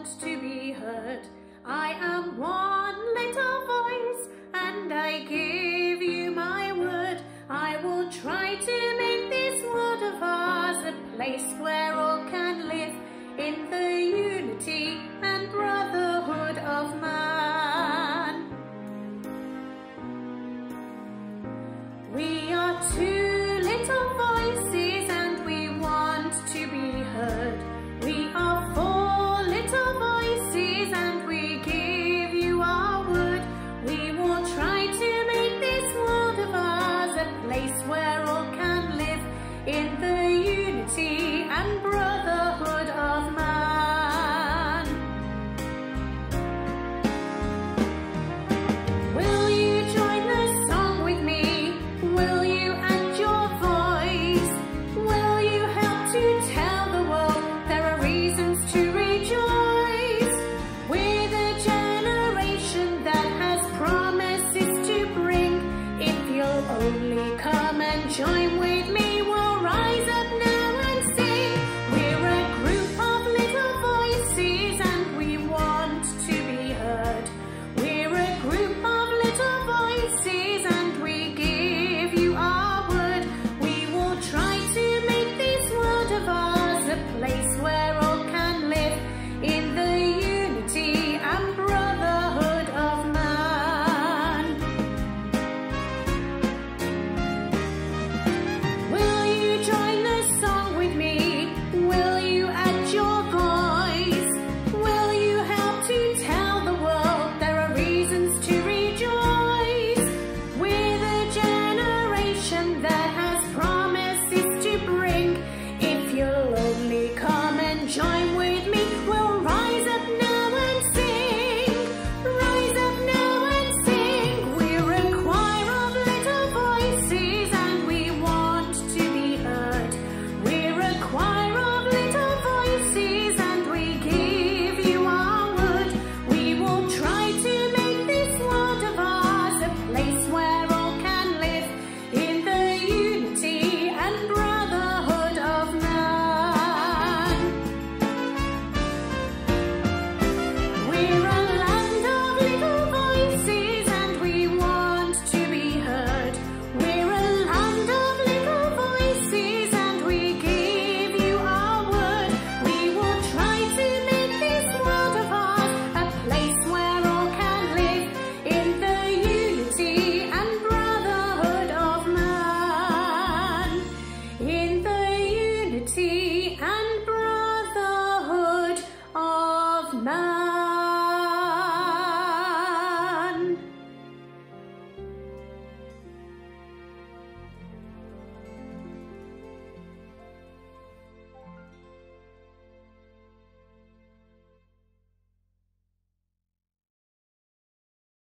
want to be heard. I am one little voice, and I give you my word. I will try to make this world of ours a place where all can live in the unity and brotherhood of man.